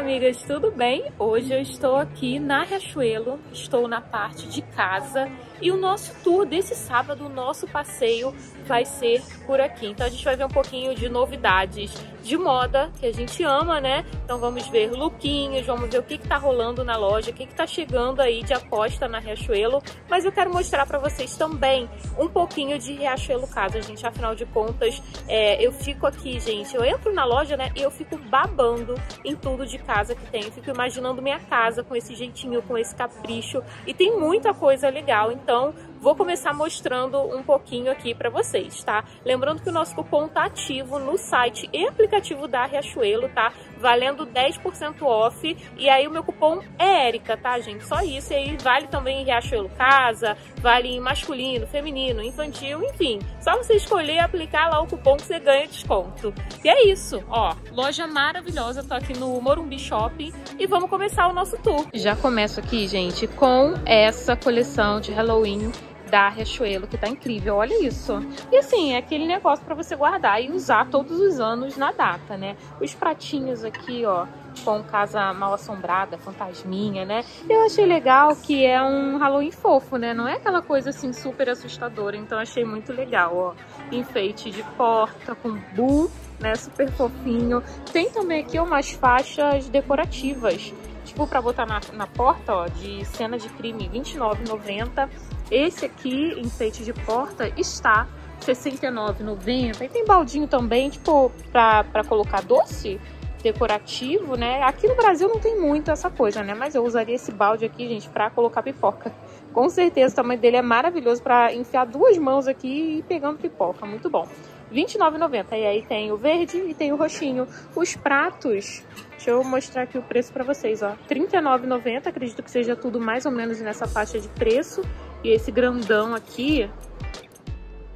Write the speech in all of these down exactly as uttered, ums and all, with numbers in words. amigas, tudo bem? Hoje eu estou aqui na Riachuelo, estou na parte de casa e o nosso tour desse sábado, o nosso passeio vai ser por aqui. Então a gente vai ver um pouquinho de novidades de moda, que a gente ama, né? Então vamos ver lookinhos, vamos ver o que que tá rolando na loja, o que que tá chegando aí de aposta na Riachuelo. Mas eu quero mostrar para vocês também um pouquinho de Riachuelo Casa, gente. Afinal de contas, é, eu fico aqui, gente, eu entro na loja, né? E eu fico babando em tudo de casa que tem. Eu fico imaginando minha casa com esse jeitinho, com esse capricho. E tem muita coisa legal, então vou começar mostrando um pouquinho aqui para vocês, tá? Lembrando que o nosso cupom tá ativo no site e aplicativo da Riachuelo, tá? Valendo dez por cento off. E aí o meu cupom é ERICA, tá, gente? Só isso. E aí vale também em Riachuelo Casa, vale em masculino, feminino, infantil, enfim. Só você escolher e aplicar lá o cupom que você ganha desconto. E é isso, ó. Loja maravilhosa, tô aqui no Morumbi Shopping e vamos começar o nosso tour. Já começo aqui, gente, com essa coleção de Halloween da Riachuelo, que tá incrível, olha isso. E assim, é aquele negócio para você guardar e usar todos os anos na data, né? Os pratinhos aqui, ó, com casa mal assombrada, fantasminha, né? Eu achei legal que é um Halloween fofo, né? Não é aquela coisa assim super assustadora, então achei muito legal, ó. Enfeite de porta com bu, né? Super fofinho. Tem também aqui umas faixas decorativas, tipo pra botar na, na porta, ó, de cena de crime, vinte e nove reais e noventa centavos. Esse aqui, enfeite de porta, está sessenta e nove reais e noventa centavos. E tem baldinho também, tipo, pra, pra colocar doce decorativo, né? Aqui no Brasil não tem muito essa coisa, né? Mas eu usaria esse balde aqui, gente, pra colocar pipoca. Com certeza o tamanho dele é maravilhoso pra enfiar duas mãos aqui e ir pegando pipoca. Muito bom. vinte e nove reais e noventa centavos. E aí tem o verde e tem o roxinho. Os pratos, deixa eu mostrar aqui o preço pra vocês, ó. trinta e nove reais e noventa centavos. Acredito que seja tudo mais ou menos nessa faixa de preço. E esse grandão aqui,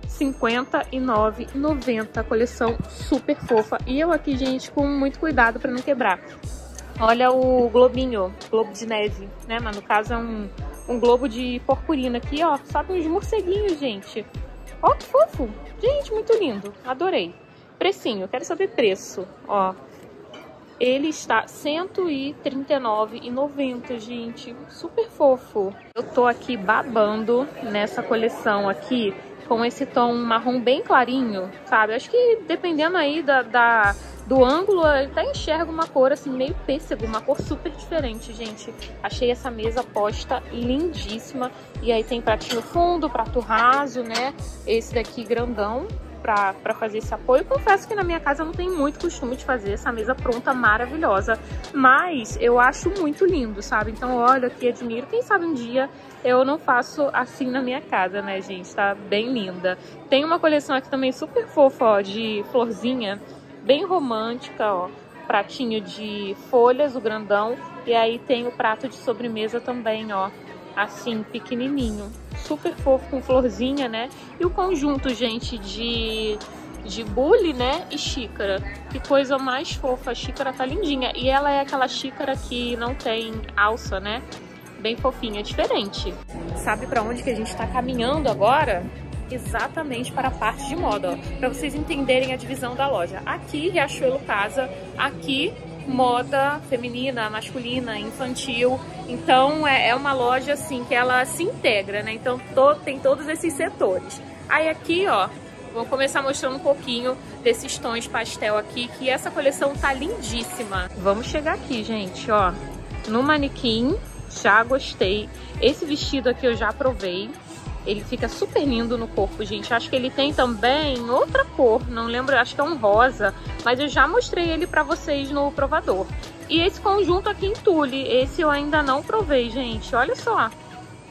cinquenta e nove reais e noventa centavos. Coleção super fofa. E eu aqui, gente, com muito cuidado pra não quebrar. Olha o globinho, globo de neve, né? Mas no caso é um, um globo de purpurina aqui, ó. Sabe, uns morceguinhos, gente. Ó, que fofo. Gente, muito lindo. Adorei. Precinho, quero saber preço, ó. Ele está cento e trinta e nove reais e noventa centavos, gente. Super fofo. Eu tô aqui babando nessa coleção aqui com esse tom marrom bem clarinho, sabe? Acho que dependendo aí da, da, do ângulo, ele até enxerga uma cor assim meio pêssego, uma cor super diferente, gente. Achei essa mesa posta lindíssima. E aí tem pratinho fundo, prato raso, né? Esse daqui grandão, para fazer esse apoio. Confesso que na minha casa eu não tenho muito costume de fazer essa mesa pronta maravilhosa, mas eu acho muito lindo, sabe? Então olha aqui, admiro. Quem sabe um dia eu não faço assim na minha casa, né, gente? Tá bem linda. Tem uma coleção aqui também super fofa, ó, de florzinha, bem romântica, ó. Pratinho de folhas, o grandão, e aí tem o prato de sobremesa também, ó, assim, pequenininho. Super fofo, com florzinha, né? E o conjunto, gente, de, de bule, né? E xícara. Que coisa mais fofa. A xícara tá lindinha. E ela é aquela xícara que não tem alça, né? Bem fofinha, diferente. Sabe pra onde que a gente tá caminhando agora? Exatamente para a parte de moda, ó. Pra vocês entenderem a divisão da loja. Aqui, Riachuelo Casa. Aqui, moda feminina, masculina, infantil. Então é, é uma loja assim que ela se integra, né? Então to, tem todos esses setores. Aí aqui, ó, vou começar mostrando um pouquinho desses tons pastel aqui, que essa coleção tá lindíssima. Vamos chegar aqui, gente, ó, no manequim. Já gostei. Esse vestido aqui eu já provei. Ele fica super lindo no corpo, gente. Acho que ele tem também outra cor, não lembro, acho que é um rosa, mas eu já mostrei ele pra vocês no provador. E esse conjunto aqui em tule, esse eu ainda não provei, gente. Olha só,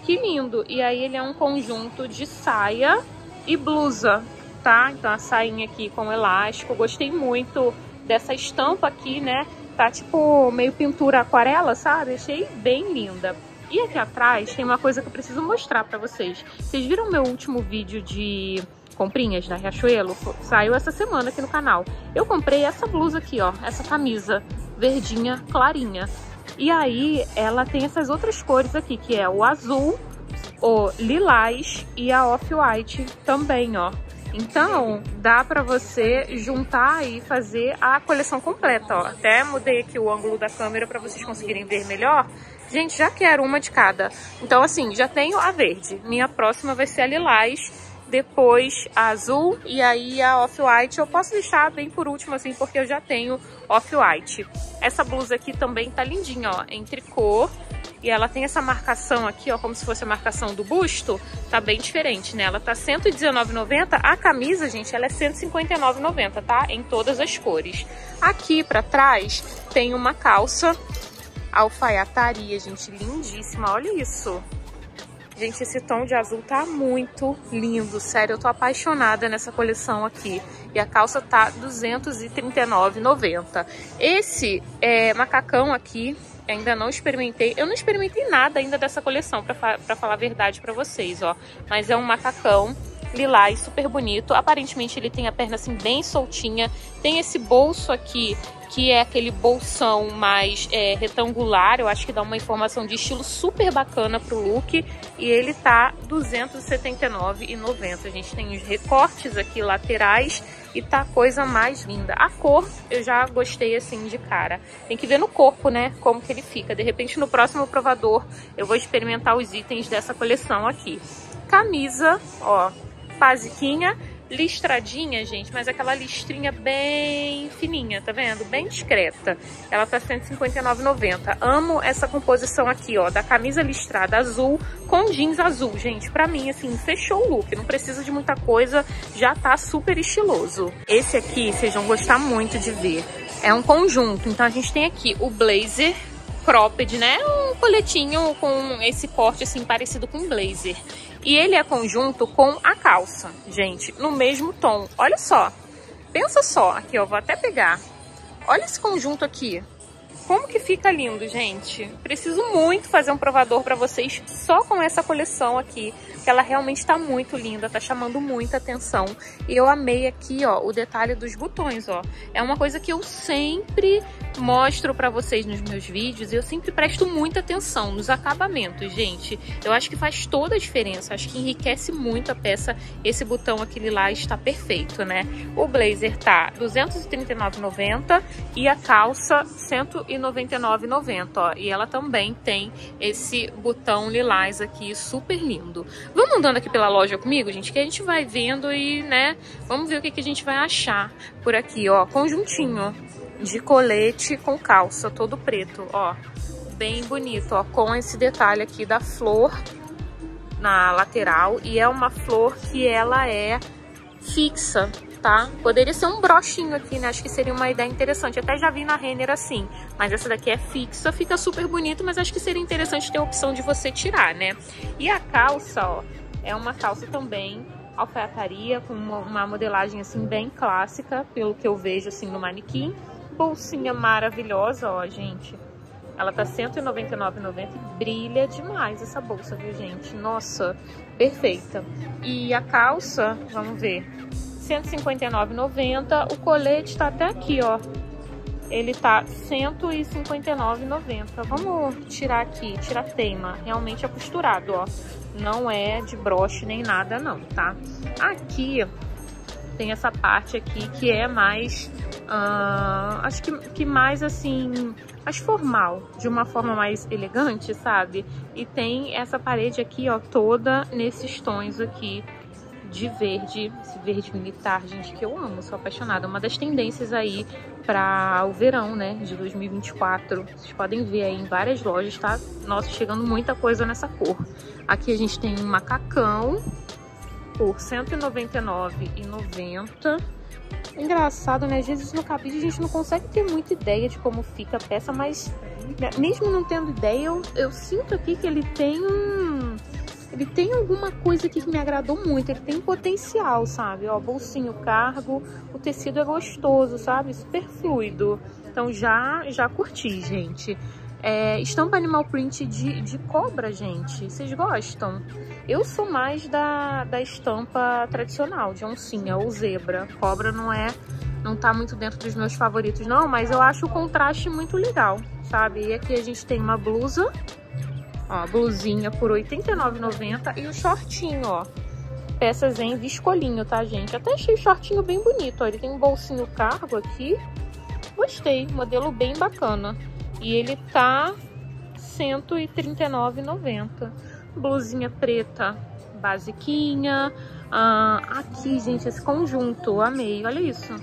que lindo. E aí ele é um conjunto de saia e blusa, tá? Então a sainha aqui com elástico. Gostei muito dessa estampa aqui, né? Tá tipo meio pintura aquarela, sabe? Achei bem linda. E aqui atrás tem uma coisa que eu preciso mostrar pra vocês. Vocês viram meu último vídeo de comprinhas da Riachuelo? Saiu essa semana aqui no canal. Eu comprei essa blusa aqui, ó. Essa camisa verdinha clarinha. E aí ela tem essas outras cores aqui, que é o azul, o lilás e a off-white também, ó. Então, dá pra você juntar e fazer a coleção completa, ó. Até mudei aqui o ângulo da câmera pra vocês conseguirem ver melhor. Gente, já quero uma de cada. Então, assim, já tenho a verde. Minha próxima vai ser a lilás, depois a azul e aí a off-white. Eu posso deixar bem por último, assim, porque eu já tenho off-white. Essa blusa aqui também tá lindinha, ó, entre cor. E ela tem essa marcação aqui, ó, como se fosse a marcação do busto. Tá bem diferente, né? Ela tá cento e dezenove reais e noventa centavos. A camisa, gente, ela é cento e cinquenta e nove reais e noventa centavos, tá? Em todas as cores. Aqui pra trás tem uma calça alfaiataria, gente, lindíssima. Olha isso. Gente, esse tom de azul tá muito lindo. Sério, eu tô apaixonada nessa coleção aqui. E a calça tá duzentos e trinta e nove reais e noventa centavos. Esse é, macacão aqui... Ainda não experimentei, eu não experimentei nada ainda dessa coleção, pra, fa pra falar a verdade pra vocês, ó. Mas é um macacão lilás, super bonito. Aparentemente ele tem a perna assim bem soltinha. Tem esse bolso aqui, que é aquele bolsão mais é, retangular. Eu acho que dá uma informação de estilo super bacana pro look. E ele tá duzentos e setenta e nove reais e noventa centavos. A gente tem os recortes aqui laterais. E tá a coisa mais linda. A cor, eu já gostei assim de cara. Tem que ver no corpo, né, como que ele fica. De repente, no próximo provador, eu vou experimentar os itens dessa coleção aqui. Camisa, ó, basiquinha, listradinha, gente, mas aquela listrinha bem fininha, tá vendo? Bem discreta. Ela tá cento e cinquenta e nove reais e noventa centavos. Amo essa composição aqui, ó, da camisa listrada azul com jeans azul, gente. Pra mim, assim, fechou o look. Não precisa de muita coisa, já tá super estiloso. Esse aqui, vocês vão gostar muito de ver. É um conjunto, então a gente tem aqui o blazer cropped, né? Um coletinho com esse corte, assim, parecido com blazer. E ele é conjunto com a calça, gente, no mesmo tom. Olha só, pensa só. Aqui, ó, vou até pegar. Olha esse conjunto aqui. Como que fica lindo, gente. Preciso muito fazer um provador pra vocês só com essa coleção aqui. Que ela realmente tá muito linda, tá chamando muita atenção. E eu amei aqui, ó, o detalhe dos botões, ó. É uma coisa que eu sempre mostro pra vocês nos meus vídeos. E eu sempre presto muita atenção nos acabamentos, gente. Eu acho que faz toda a diferença. Acho que enriquece muito a peça. Esse botão aqui lilás tá perfeito, né? O blazer tá duzentos e trinta e nove reais e noventa centavos e a calça cento e noventa e nove reais e noventa centavos, ó. E ela também tem esse botão lilás aqui, super lindo. Vamos andando aqui pela loja comigo, gente, que a gente vai vendo e, né, vamos ver o que, que a gente vai achar por aqui, ó. Conjuntinho de colete com calça, todo preto, ó. Bem bonito, ó, com esse detalhe aqui da flor na lateral. E é uma flor que ela é fixa, tá? Poderia ser um brochinho aqui, né? Acho que seria uma ideia interessante. Até já vi na Renner assim, mas essa daqui é fixa, fica super bonito, mas acho que seria interessante ter a opção de você tirar, né? E a calça, ó, é uma calça também alfaiataria, com uma, uma modelagem assim bem clássica, pelo que eu vejo assim no manequim. Bolsinha maravilhosa, ó, gente. Ela tá cento e noventa e nove reais e noventa centavos e brilha demais essa bolsa, viu, gente? Nossa, perfeita. E a calça, vamos ver, cento e cinquenta e nove reais e noventa centavos. O colete tá até aqui, ó. Ele tá cento e cinquenta e nove reais e noventa centavos. Vamos tirar aqui, tirar teima. Realmente é costurado, ó. Não é de broche nem nada, não, tá? Aqui tem essa parte aqui que é mais... Uh, acho que, que mais assim... mais formal, de uma forma mais elegante, sabe? E tem essa parede aqui, ó, toda nesses tons aqui de verde, esse verde militar, gente, que eu amo, sou apaixonada. Uma das tendências aí para o verão, né, de dois mil e vinte e quatro. Vocês podem ver aí em várias lojas, tá? Nossa, chegando muita coisa nessa cor. Aqui a gente tem um macacão por cento e noventa e nove reais e noventa centavos. Engraçado, né? Às vezes no cabide a gente não consegue ter muita ideia de como fica a peça, mas mesmo não tendo ideia, eu, eu sinto aqui que ele tem um... ele tem alguma coisa aqui que me agradou muito. Ele tem potencial, sabe? Ó, bolsinho cargo, o tecido é gostoso, sabe? Super fluido. Então já, já curti, gente. É, estampa animal print de, de cobra, gente. Vocês gostam? Eu sou mais da, da estampa tradicional, de oncinha ou zebra. Cobra não é, não tá muito dentro dos meus favoritos, não, mas eu acho o contraste muito legal, sabe? E aqui a gente tem uma blusa, ó, blusinha por oitenta e nove reais e noventa centavos e o shortinho, ó. peças em viscolinho, tá, gente? Até achei o shortinho bem bonito, ó. Ele tem um bolsinho cargo aqui. Gostei, modelo bem bacana. E ele tá cento e trinta e nove reais e noventa centavos. Blusinha preta basiquinha. Ah, aqui, gente, esse conjunto, amei, olha isso.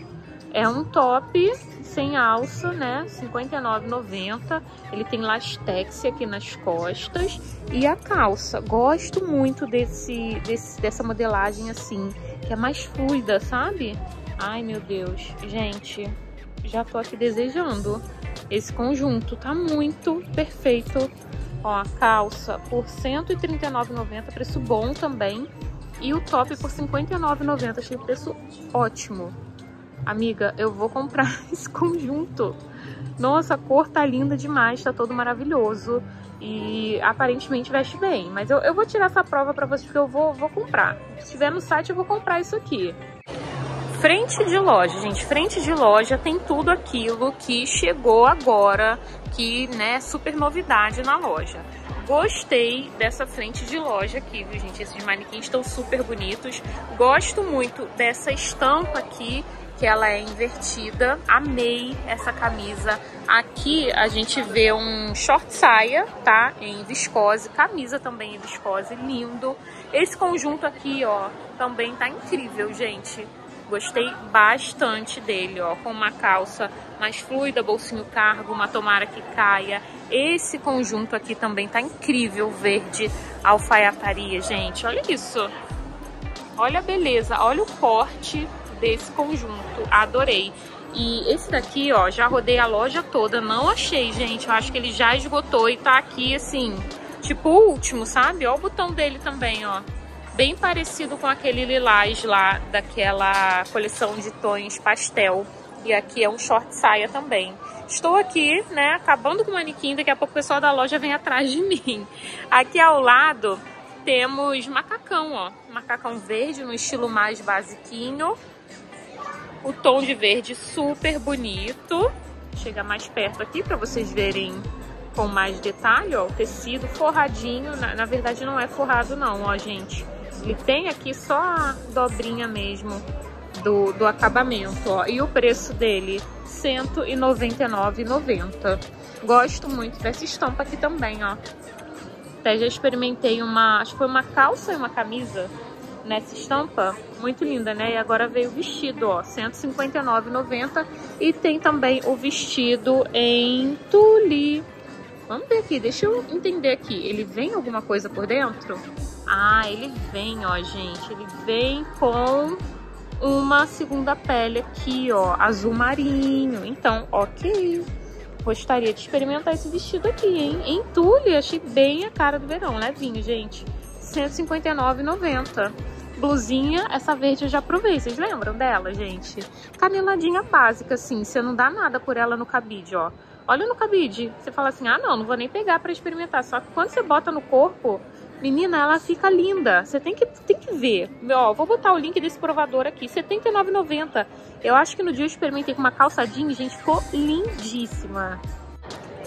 É um top sem alça, né, cinquenta e nove reais e noventa centavos. Ele tem lastex aqui nas costas. E a calça, gosto muito desse, desse, dessa modelagem assim, que é mais fluida, sabe? Ai, meu Deus, gente, já tô aqui desejando. Esse conjunto tá muito perfeito. Ó, a calça por cento e trinta e nove reais e noventa centavos, preço bom também. E o top por cinquenta e nove reais e noventa centavos, achei o preço ótimo. Amiga, eu vou comprar esse conjunto. Nossa, a cor tá linda demais, tá todo maravilhoso. E aparentemente veste bem. Mas eu, eu vou tirar essa prova pra vocês, porque eu vou, vou comprar. Se tiver no site, eu vou comprar isso aqui. Frente de loja, gente. Frente de loja tem tudo aquilo que chegou agora, que, né, super novidade na loja. Gostei dessa frente de loja aqui, viu, gente? Esses manequins estão super bonitos. Gosto muito dessa estampa aqui, que ela é invertida. Amei essa camisa. Aqui a gente vê um short saia, tá? Em viscose. Camisa também em viscose. Lindo. Esse conjunto aqui, ó, também tá incrível, gente. Gostei bastante dele, ó, com uma calça mais fluida, bolsinho cargo, uma tomara que caia. Esse conjunto aqui também tá incrível, verde alfaiataria, gente. Olha isso. Olha a beleza, olha o corte desse conjunto. Adorei. E esse daqui, ó, já rodei a loja toda, não achei, gente. Eu acho que ele já esgotou e tá aqui, assim, tipo o último, sabe? Ó o botão dele também, ó. Bem parecido com aquele lilás lá daquela coleção de tons pastel. E aqui é um short saia também. Estou aqui, né, acabando com o manequim. Daqui a pouco o pessoal da loja vem atrás de mim. Aqui ao lado temos macacão, ó. Macacão verde no estilo mais basiquinho. O tom de verde super bonito. Chega mais perto aqui para vocês verem com mais detalhe, ó. O tecido forradinho. Na, na verdade não é forrado não, ó, gente. Ele tem aqui só a dobrinha mesmo do, do acabamento, ó. E o preço dele, cento e noventa e nove reais e noventa centavos. Gosto muito dessa estampa aqui também, ó. Até já experimentei uma, acho que foi uma calça e uma camisa nessa estampa. Muito linda, né? E agora veio o vestido, ó, cento e cinquenta e nove reais e noventa centavos. E tem também o vestido em tule. Vamos ver aqui, deixa eu entender aqui. Ele vem alguma coisa por dentro? Ah, ele vem, ó, gente. Ele vem com uma segunda pele aqui, ó, azul marinho. Então, ok. Gostaria de experimentar esse vestido aqui, hein? Em tule, achei bem a cara do verão. Levinho, gente. cento e cinquenta e nove reais e noventa centavos. Blusinha, essa verde eu já provei. Vocês lembram dela, gente? Caneladinha básica, assim. Você não dá nada por ela no cabide, ó. Olha no cabide. Você fala assim, ah, não, não vou nem pegar pra experimentar. Só que quando você bota no corpo... Menina, ela fica linda. Você tem que, tem que ver. Ó, vou botar o link desse provador aqui. setenta e nove reais e noventa centavos. Eu acho que no dia eu experimentei com uma calça jeans, gente. Ficou lindíssima.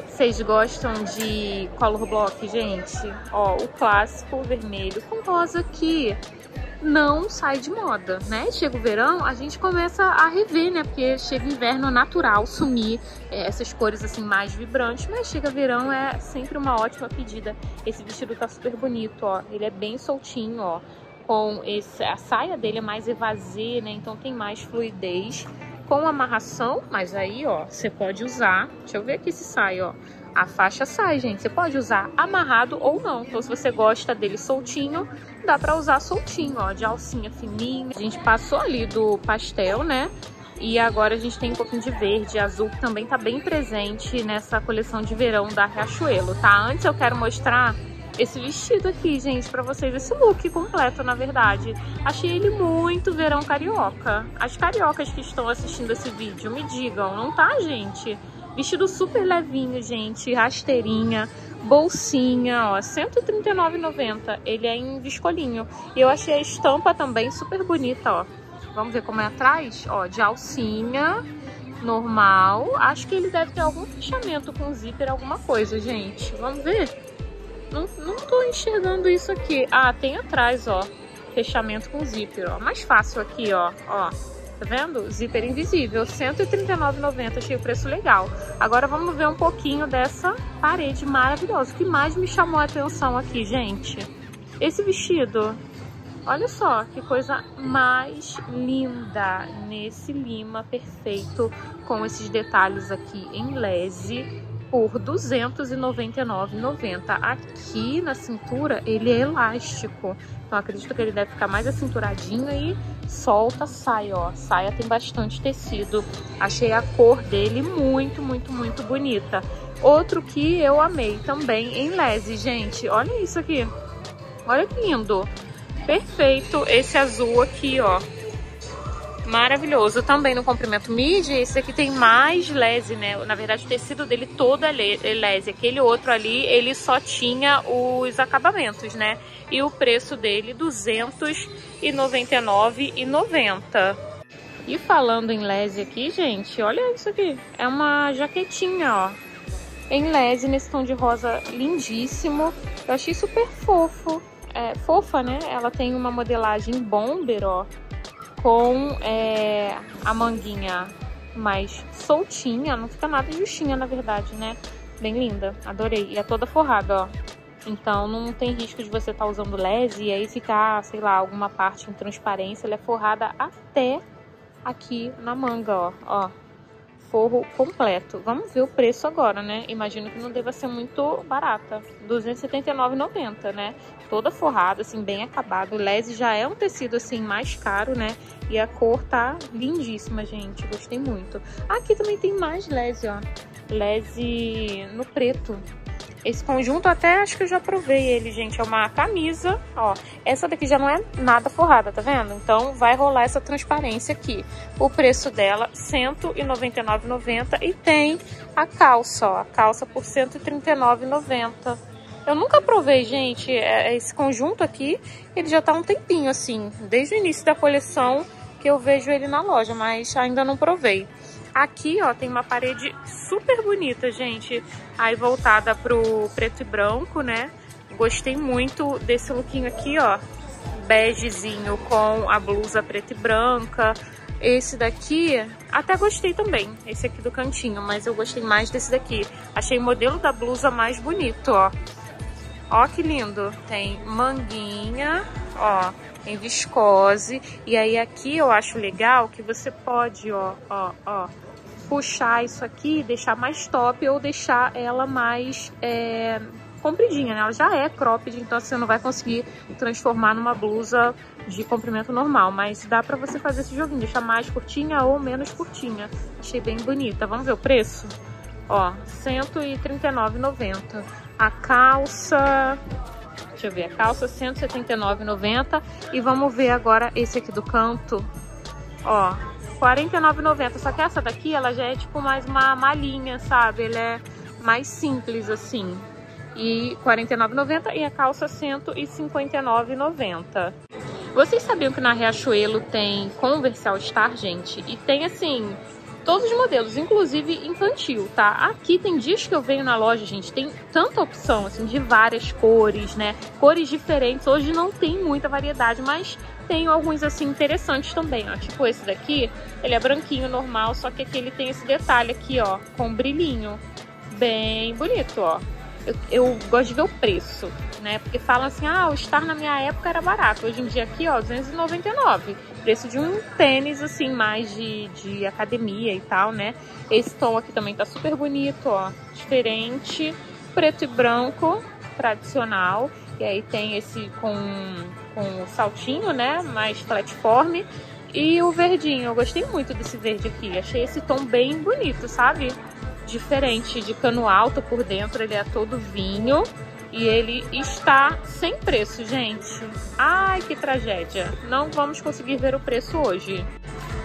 Vocês gostam de color block, gente? Ó, o clássico vermelho com rosa aqui. Não sai de moda, né? Chega o verão, a gente começa a rever, né? Porque chega inverno, natural sumir é, essas cores assim mais vibrantes, mas chega verão, é sempre uma ótima pedida. Esse vestido tá super bonito, ó. Ele é bem soltinho, ó. Com esse, a saia dele é mais evasê, né? Então tem mais fluidez. Com amarração, mas aí, ó, você pode usar. Deixa eu ver aqui se sai, ó. A faixa sai, gente. Você pode usar amarrado ou não. Então, se você gosta dele soltinho, dá pra usar soltinho, ó. De alcinha fininha. A gente passou ali do pastel, né? E agora a gente tem um pouquinho de verde e azul, que também tá bem presente nessa coleção de verão da Riachuelo, tá? Antes eu quero mostrar esse vestido aqui, gente, pra vocês. Esse look completo, na verdade. Achei ele muito verão carioca. As cariocas que estão assistindo esse vídeo, me digam, não tá, gente? Vestido super levinho, gente, rasteirinha, bolsinha, ó, cento e trinta e nove reais e noventa centavos. Ele é em viscolinho. E eu achei a estampa também super bonita, ó. Vamos ver como é atrás? Ó, de alcinha, normal. Acho que ele deve ter algum fechamento com zíper, alguma coisa, gente. Vamos ver? Não, não tô enxergando isso aqui. Ah, tem atrás, ó. fechamento com zíper, ó. Mais fácil aqui, ó, ó. Tá vendo? Zíper invisível, cento e trinta e nove reais e noventa centavos, achei o preço legal. Agora vamos ver um pouquinho dessa parede maravilhosa. O que mais me chamou a atenção aqui, gente? Esse vestido. Olha só que coisa mais linda nesse lima perfeito com esses detalhes aqui em lese. Por duzentos e noventa e nove reais e noventa centavos. Aqui na cintura ele é elástico, então acredito que ele deve ficar mais acinturadinho e solta, sai, ó. Saia tem bastante tecido. Achei a cor dele muito, muito, muito bonita. Outro que eu amei também em lese, gente. Olha isso aqui. Olha que lindo. Perfeito esse azul aqui, ó. Maravilhoso, também no comprimento midi. Esse aqui tem mais lese, né? Na verdade o tecido dele todo é lese. Aquele outro ali, ele só tinha os acabamentos, né? E o preço dele, duzentos e noventa e nove reais e noventa centavos. E falando em lese aqui, gente, olha isso aqui. É uma jaquetinha, ó, em lese, nesse tom de rosa lindíssimo. Eu achei super fofo. É, fofa, né? Ela tem uma modelagem bomber, ó, com é, a manguinha mais soltinha, não fica nada justinha na verdade, né? Bem linda, adorei. E é toda forrada, ó. Então não tem risco de você estar tá usando lese e aí ficar, sei lá, alguma parte em transparência. Ela é forrada até aqui na manga, ó. Ó, forro completo. Vamos ver o preço agora, né? Imagino que não deva ser muito barata. duzentos e setenta e nove reais e noventa centavos, né? Toda forrada, assim, bem acabado. O lese já é um tecido, assim, mais caro, né? E a cor tá lindíssima, gente. Gostei muito. Aqui também tem mais lese, ó. Lese no preto. Esse conjunto até acho que eu já provei ele, gente. É uma camisa, ó. Essa daqui já não é nada forrada, tá vendo? Então vai rolar essa transparência aqui. O preço dela, cento e noventa e nove reais e noventa centavos. E tem a calça, ó. A calça por cento e trinta e nove reais e noventa centavos. Eu nunca provei, gente, esse conjunto aqui. Ele já tá um tempinho, assim. Desde o início da coleção que eu vejo ele na loja, mas ainda não provei. Aqui, ó, tem uma parede super bonita, gente. Aí voltada pro preto e branco, né? Gostei muito desse lookinho aqui, ó. Begezinho com a blusa preta e branca. Esse daqui, até gostei também. Esse aqui do cantinho, mas eu gostei mais desse daqui. Achei o modelo da blusa mais bonito, ó. Ó que lindo. Tem manguinha, ó, em viscose. E aí aqui eu acho legal que você pode, ó, ó, ó, puxar isso aqui, deixar mais top ou deixar ela mais é, compridinha, né? Ela já é cropped, então você não vai conseguir transformar numa blusa de comprimento normal, mas dá pra você fazer esse joguinho, deixar mais curtinha ou menos curtinha. Achei bem bonita. Vamos ver o preço? Ó, cento e trinta e nove reais e noventa centavos. A calça... Deixa eu ver, a calça cento e setenta e nove reais e noventa centavos. E vamos ver agora esse aqui do canto. Ó, quarenta e nove reais e noventa centavos. Só que essa daqui, ela já é tipo mais uma malinha, sabe? Ela é mais simples assim. E quarenta e nove reais e noventa centavos. E a calça cento e cinquenta e nove reais e noventa centavos. Vocês sabiam que na Riachuelo tem Converse All Star, gente? E tem assim... todos os modelos, inclusive infantil, tá? Aqui tem dias que eu venho na loja, gente, tem tanta opção, assim, de várias cores, né? Cores diferentes. Hoje não tem muita variedade, mas tem alguns, assim, interessantes também, ó. Tipo esse daqui, ele é branquinho, normal, só que aqui ele tem esse detalhe aqui, ó, com brilhinho. Bem bonito, ó. Eu, eu gosto de ver o preço, né? Porque falam assim, ah, o Star na minha época era barato. Hoje em dia aqui, ó, duzentos e noventa e nove reais. Preço de um tênis, assim, mais de, de academia e tal, né? Esse tom aqui também tá super bonito, ó. Diferente. Preto e branco, tradicional. E aí tem esse com, com saltinho, né? Mais platform. E o verdinho. Eu gostei muito desse verde aqui. Achei esse tom bem bonito, sabe? Diferente, de cano alto por dentro, ele é todo vinho e ele está sem preço, gente. Ai, que tragédia, não vamos conseguir ver o preço hoje.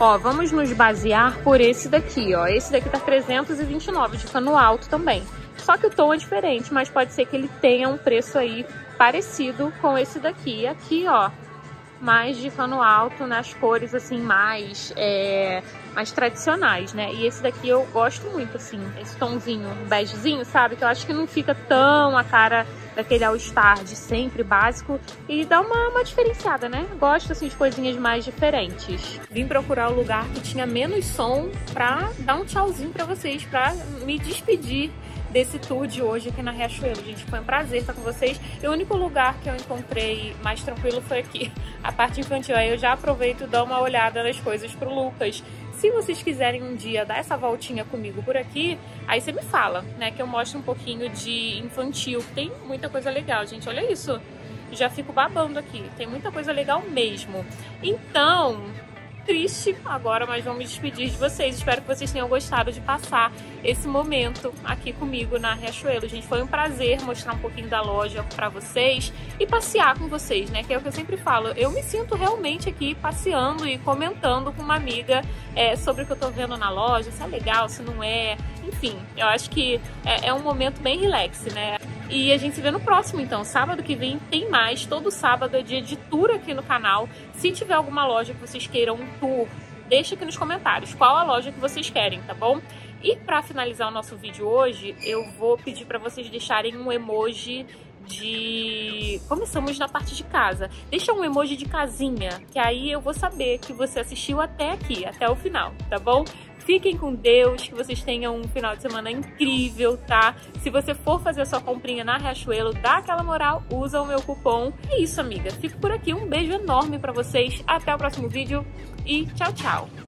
Ó, vamos nos basear por esse daqui, ó. Esse daqui tá trezentos e vinte e nove reais, de cano alto também. Só que o tom é diferente, mas pode ser que ele tenha um preço aí parecido com esse daqui. Aqui, ó, mais de cano alto nas cores assim mais, é, mais tradicionais, né? E esse daqui eu gosto muito, assim, esse tomzinho begezinho, sabe? Que eu acho que não fica tão a cara daquele All Star de sempre básico e dá uma, uma diferenciada, né? Gosto assim de coisinhas mais diferentes. Vim procurar o lugar que tinha menos som pra dar um tchauzinho pra vocês, pra me despedir desse tour de hoje aqui na Riachuelo. Gente, foi um prazer estar com vocês. E o único lugar que eu encontrei mais tranquilo foi aqui, a parte infantil. Aí eu já aproveito e dou uma olhada nas coisas pro Lucas. Se vocês quiserem um dia dar essa voltinha comigo por aqui, aí você me fala, né? Que eu mostro um pouquinho de infantil. Tem muita coisa legal, gente. Olha isso. Já fico babando aqui. Tem muita coisa legal mesmo. Então, triste agora, mas vou me despedir de vocês. Espero que vocês tenham gostado de passar esse momento aqui comigo na Riachuelo. Gente, foi um prazer mostrar um pouquinho da loja pra vocês e passear com vocês, né? Que é o que eu sempre falo. Eu me sinto realmente aqui passeando e comentando com uma amiga é, sobre o que eu tô vendo na loja, se é legal, se não é. Enfim, eu acho que é, é um momento bem relax, né? E a gente se vê no próximo, então. Sábado que vem tem mais. Todo sábado é dia de tour aqui no canal. Se tiver alguma loja que vocês queiram um tour, deixa aqui nos comentários qual a loja que vocês querem, tá bom? E pra finalizar o nosso vídeo hoje, eu vou pedir pra vocês deixarem um emoji de... Começamos na parte de casa. Deixa um emoji de casinha, que aí eu vou saber que você assistiu até aqui, até o final, tá bom? Fiquem com Deus, que vocês tenham um final de semana incrível, tá? Se você for fazer a sua comprinha na Riachuelo, dá aquela moral, usa o meu cupom. É isso, amiga. Fico por aqui. Um beijo enorme pra vocês. Até o próximo vídeo e tchau, tchau!